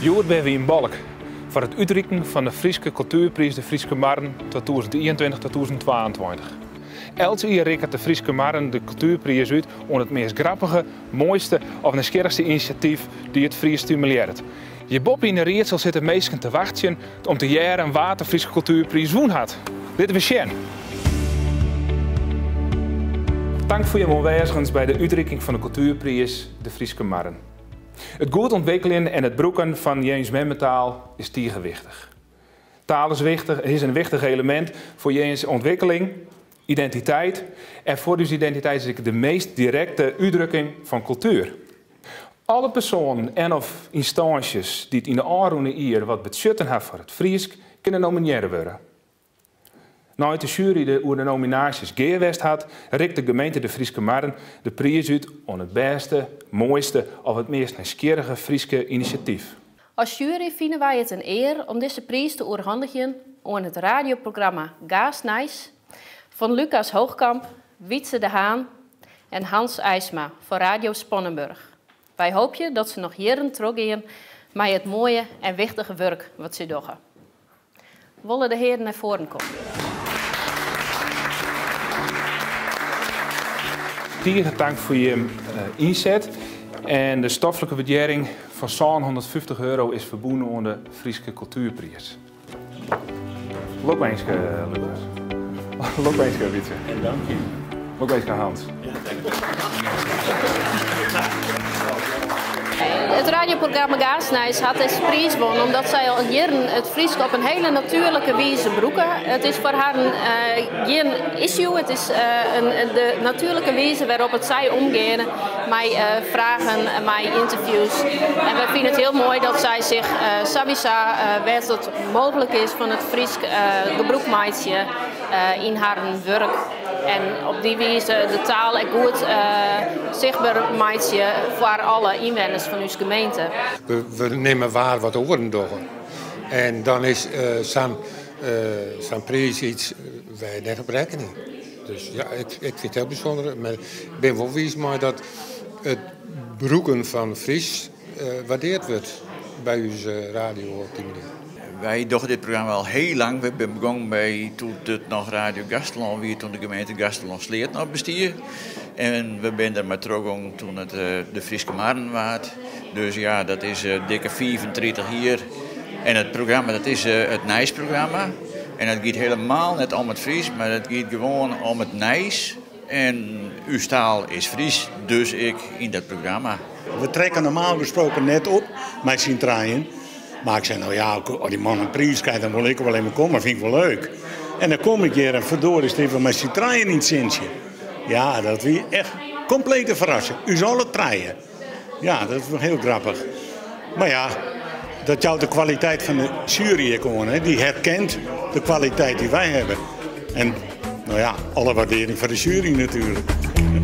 Joer ben we in Balk voor het uitreiken van de Fryske Kultuerpriis De Fryske Marren 2021-2022. Elk jaar reikt de Fryske Marren de Kultuurprijs uit om het meest grappige, mooiste of nieuwsgierigste initiatief die het Fries stimuleert. Je Bob in de Rietsel zitten meesten te wachten om te jaren wat de Fryske Kultuurpriis woon had. Dit was Sjen. Dank voor je aanwezigheid bij de uitreiking van de Kultuurprijs De Fryske Marren. Het goed ontwikkelen en het broeken van Jens memmentaal is tiergewichtig. Taal is een wichtig element voor Jens ontwikkeling, identiteit en voor dus identiteit is de meest directe uitdrukking van cultuur. Alle personen en of instanties die het in de aanroende hier wat budgetten hebben voor het Frysk, kunnen nomineren worden. Nadat de jury de nominaties geëist had, reikt de gemeente De Fryske Marren de prijs uit aan het beste, mooiste of het meest nieuwsgierige Fryske initiatief. Als jury vinden wij het een eer om deze prijs te overhandigen aan het radioprogramma Gaastnijs van Lucas Hoogkamp, Wietse de Haan en Hans Eijsma van Radio Spannenburg. Wij hopen dat ze nog jaren teruggaan met het mooie en wichtige werk wat ze doen. Willen de heren naar voren komen? Dank voor je inzet. En de stoffelijke waardering van zo'n €150 is verbonden aan de Fryske Kultuurpriis. Loop eens, Lucas. Loop eens, Wietse. En dank je. Loop eens, Hans. Ja, dank je. Het radioprogramma Gaastnijs had deze prijs gewonnen omdat zij al jaren het Frysk op een hele natuurlijke wijze broeken. Het is voor haar geen issue, het is de natuurlijke wijze waarop het zij omgaan, met vragen, met interviews. En we vinden het heel mooi dat zij zich Savisa, waar het mogelijk is, van het Frysk gebroekmeidje in haar werk. En op die wijze de taal en goed zichtbaar meidje voor alle inwoners van uw gemeente. We nemen waar wat oren door. En dan is zo'n prijs iets waar je net op rekening. Dus ja, ik vind het heel bijzonder. Maar ik ben wel wies maar dat het broeken van Fries waardeerd wordt bij onze radio op die manier. Wij doen dit programma al heel lang. We zijn begonnen bij toen het nog Radio Gaasterlân was, toen de gemeente Gaasterlân-Sleat nog bestier. En we zijn er maar teruggegaan toen het de Fryske Marren was. Dus ja, dat is dikke 35 hier. En het programma, dat is het Nijs-programma. En het gaat helemaal niet om het Fries, maar het gaat gewoon om het Nijs. En uw taal is Fries, dus ik in dat programma. We trekken normaal gesproken net op, mijn Sintraaien. Maar ik zei, nou ja, als die man een prijs krijgt, dan wil ik wel even komen, dat vind ik wel leuk. En dan kom ik hier en verdorie is het even mijn Sintraaien in het zintje. Ja, dat was echt complete verrassing. U zal het traaien. Ja, dat was heel grappig. Maar ja, dat jou de kwaliteit van de jury kon, die herkent de kwaliteit die wij hebben. En nou ja, alle waardering van de jury natuurlijk.